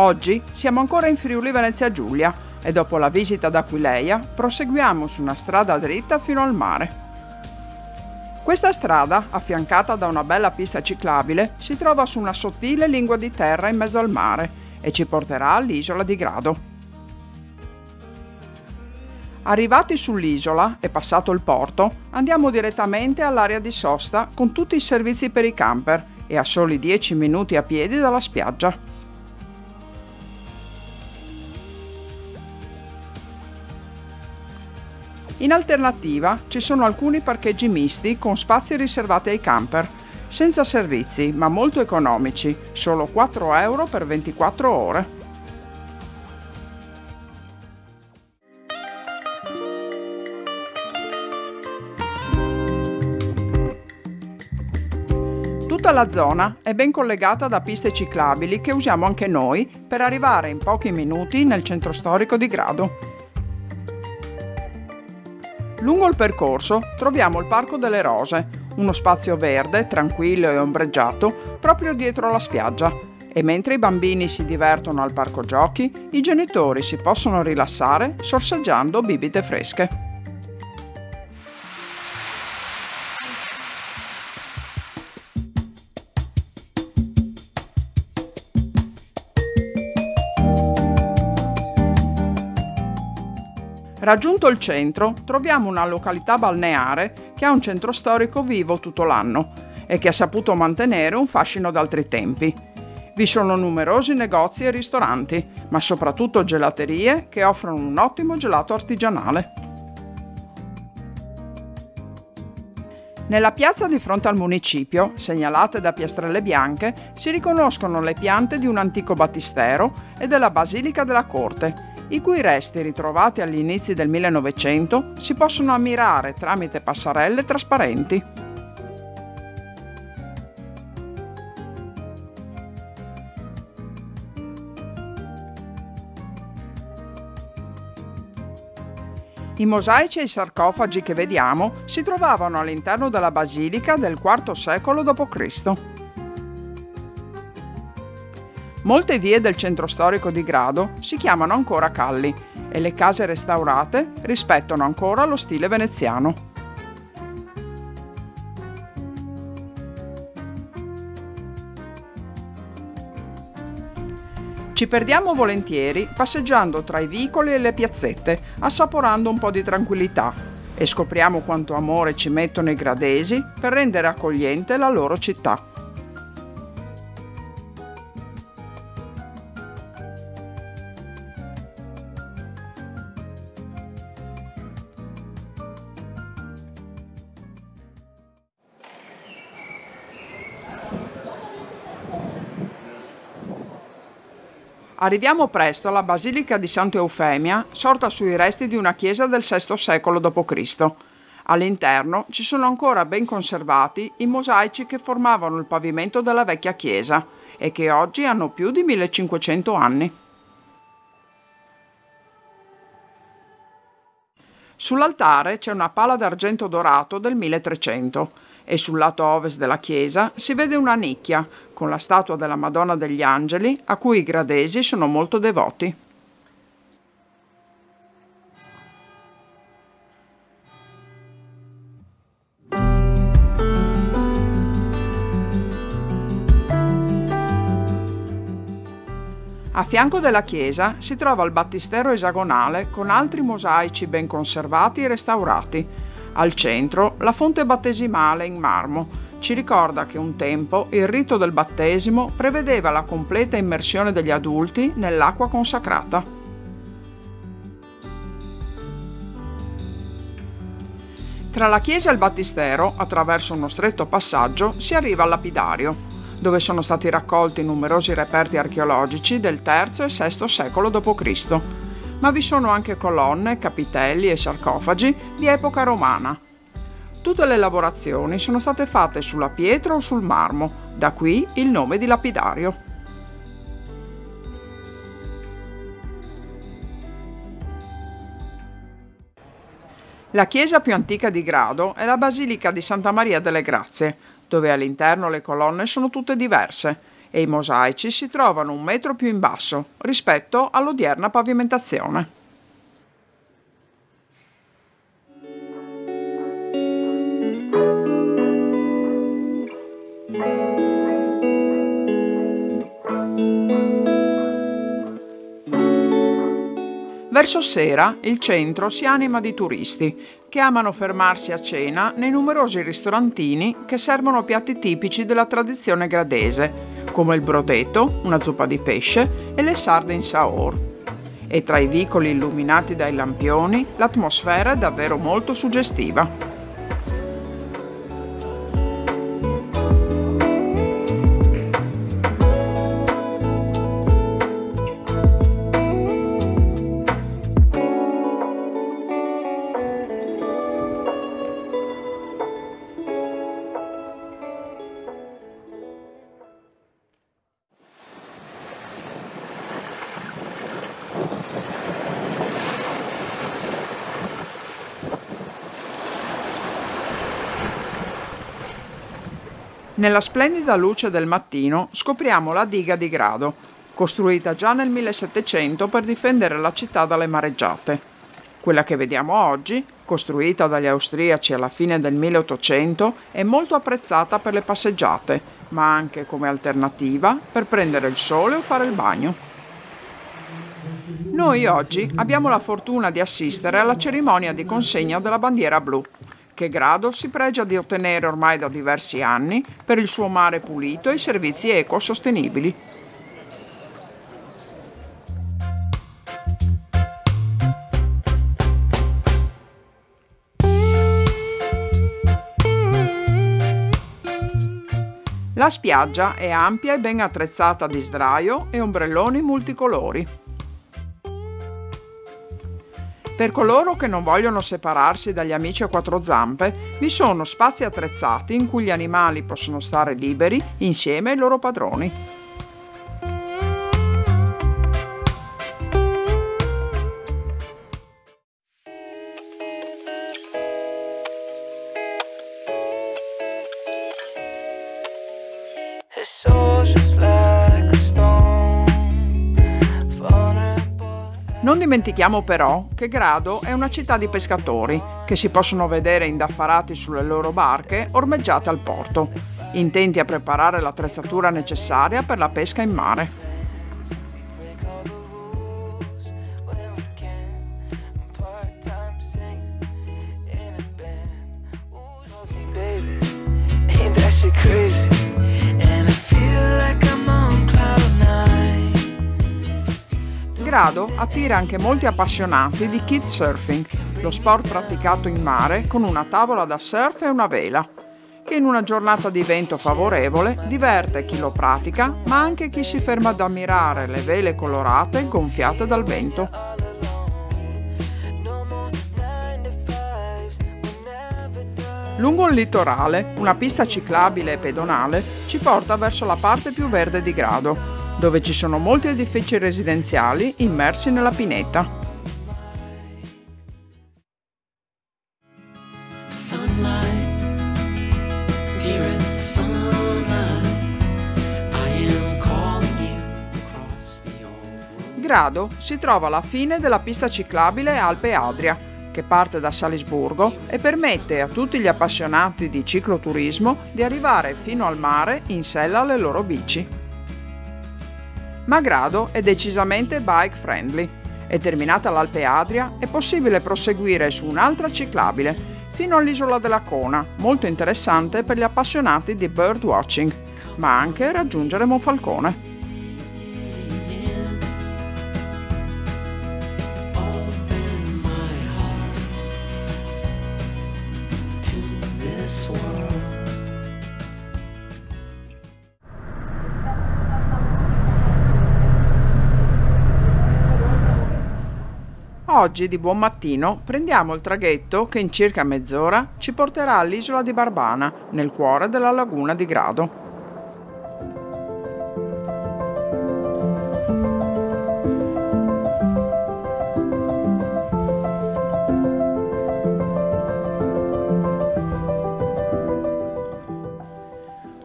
Oggi siamo ancora in Friuli Venezia Giulia e dopo la visita ad Aquileia proseguiamo su una strada dritta fino al mare. Questa strada, affiancata da una bella pista ciclabile, si trova su una sottile lingua di terra in mezzo al mare e ci porterà all'isola di Grado. Arrivati sull'isola e passato il porto, andiamo direttamente all'area di sosta con tutti i servizi per i camper e a soli 10 minuti a piedi dalla spiaggia. In alternativa ci sono alcuni parcheggi misti con spazi riservati ai camper, senza servizi ma molto economici, solo 4 euro per 24 ore. Tutta la zona è ben collegata da piste ciclabili che usiamo anche noi per arrivare in pochi minuti nel centro storico di Grado. Lungo il percorso troviamo il Parco delle Rose, uno spazio verde, tranquillo e ombreggiato proprio dietro la spiaggia, e mentre i bambini si divertono al parco giochi, i genitori si possono rilassare sorseggiando bibite fresche. Raggiunto il centro, troviamo una località balneare che ha un centro storico vivo tutto l'anno e che ha saputo mantenere un fascino d'altri tempi. Vi sono numerosi negozi e ristoranti, ma soprattutto gelaterie che offrono un ottimo gelato artigianale. Nella piazza di fronte al municipio, segnalate da piastrelle bianche, si riconoscono le piante di un antico battistero e della Basilica della Corte, i cui resti ritrovati agli inizi del 1900 si possono ammirare tramite passerelle trasparenti. I mosaici e i sarcofagi che vediamo si trovavano all'interno della basilica del IV secolo d.C. Molte vie del centro storico di Grado si chiamano ancora calli e le case restaurate rispettano ancora lo stile veneziano. Ci perdiamo volentieri passeggiando tra i vicoli e le piazzette, assaporando un po' di tranquillità, e scopriamo quanto amore ci mettono i gradesi per rendere accogliente la loro città. Arriviamo presto alla Basilica di Santa Eufemia, sorta sui resti di una chiesa del VI secolo d.C. All'interno ci sono ancora ben conservati i mosaici che formavano il pavimento della vecchia chiesa e che oggi hanno più di 1500 anni. Sull'altare c'è una pala d'argento dorato del 1300 e sul lato ovest della chiesa si vede una nicchia con la statua della Madonna degli Angeli, a cui i gradesi sono molto devoti. A fianco della chiesa si trova il battistero esagonale con altri mosaici ben conservati e restaurati. Al centro la fonte battesimale in marmo ci ricorda che un tempo il rito del battesimo prevedeva la completa immersione degli adulti nell'acqua consacrata. Tra la chiesa e il battistero, attraverso uno stretto passaggio, si arriva al lapidario, dove sono stati raccolti numerosi reperti archeologici del III e VI secolo d.C., ma vi sono anche colonne, capitelli e sarcofagi di epoca romana. Tutte le lavorazioni sono state fatte sulla pietra o sul marmo, da qui il nome di lapidario. La chiesa più antica di Grado è la Basilica di Santa Maria delle Grazie, dove all'interno le colonne sono tutte diverse e i mosaici si trovano 1 metro più in basso rispetto all'odierna pavimentazione. Verso sera il centro si anima di turisti che amano fermarsi a cena nei numerosi ristorantini che servono piatti tipici della tradizione gradese, come il brodeto, una zuppa di pesce e le sarde in saor. E tra i vicoli illuminati dai lampioni l'atmosfera è davvero molto suggestiva. Nella splendida luce del mattino scopriamo la diga di Grado, costruita già nel 1700 per difendere la città dalle mareggiate. Quella che vediamo oggi, costruita dagli austriaci alla fine del 1800, è molto apprezzata per le passeggiate, ma anche come alternativa per prendere il sole o fare il bagno. Noi oggi abbiamo la fortuna di assistere alla cerimonia di consegna della bandiera blu, che Grado si pregia di ottenere ormai da diversi anni per il suo mare pulito e i servizi ecosostenibili. La spiaggia è ampia e ben attrezzata di sdraio e ombrelloni multicolori. Per coloro che non vogliono separarsi dagli amici a quattro zampe, vi sono spazi attrezzati in cui gli animali possono stare liberi insieme ai loro padroni. Non dimentichiamo però che Grado è una città di pescatori che si possono vedere indaffarati sulle loro barche ormeggiate al porto, intenti a preparare l'attrezzatura necessaria per la pesca in mare. Grado attira anche molti appassionati di kite surfing, lo sport praticato in mare con una tavola da surf e una vela, che in una giornata di vento favorevole diverte chi lo pratica, ma anche chi si ferma ad ammirare le vele colorate gonfiate dal vento. Lungo il litorale, una pista ciclabile e pedonale ci porta verso la parte più verde di Grado, dove ci sono molti edifici residenziali immersi nella pineta. Grado si trova alla fine della pista ciclabile Alpe Adria, che parte da Salisburgo e permette a tutti gli appassionati di cicloturismo di arrivare fino al mare in sella alle loro bici. Ma Grado è decisamente bike friendly e terminata l'Alpe Adria è possibile proseguire su un'altra ciclabile fino all'isola della Cona, molto interessante per gli appassionati di birdwatching, ma anche raggiungere Monfalcone. Oggi di buon mattino prendiamo il traghetto che in circa mezz'ora ci porterà all'isola di Barbana, nel cuore della laguna di Grado.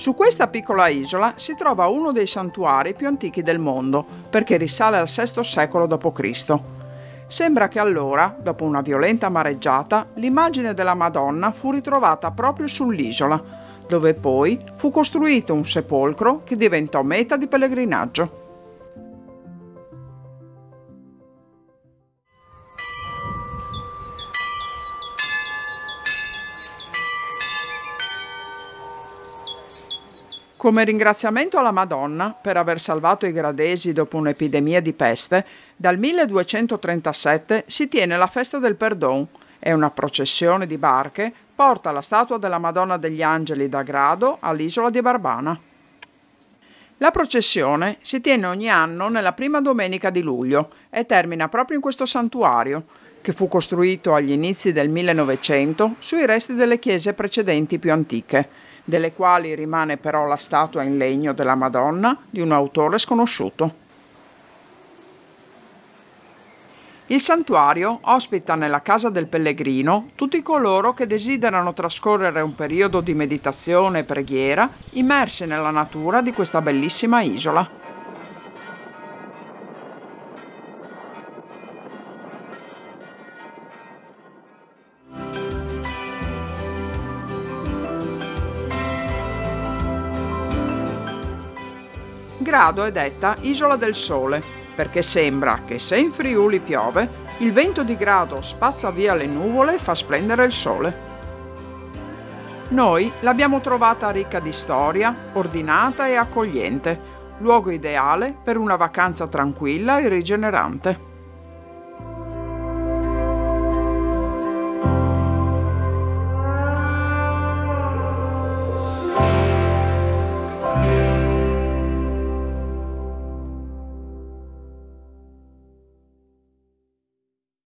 Su questa piccola isola si trova uno dei santuari più antichi del mondo, perché risale al VI secolo d.C. Sembra che allora, dopo una violenta mareggiata, l'immagine della Madonna fu ritrovata proprio sull'isola, dove poi fu costruito un sepolcro che diventò meta di pellegrinaggio. Come ringraziamento alla Madonna per aver salvato i gradesi dopo un'epidemia di peste, dal 1237 si tiene la festa del Perdon e una processione di barche porta la statua della Madonna degli Angeli da Grado all'isola di Barbana. La processione si tiene ogni anno nella prima domenica di luglio e termina proprio in questo santuario, che fu costruito agli inizi del 1900 sui resti delle chiese precedenti più antiche, delle quali rimane però la statua in legno della Madonna di un autore sconosciuto. Il santuario ospita nella casa del pellegrino tutti coloro che desiderano trascorrere un periodo di meditazione e preghiera immersi nella natura di questa bellissima isola. Grado è detta Isola del Sole, perché sembra che se in Friuli piove, il vento di Grado spazza via le nuvole e fa splendere il sole. Noi l'abbiamo trovata ricca di storia, ordinata e accogliente, luogo ideale per una vacanza tranquilla e rigenerante.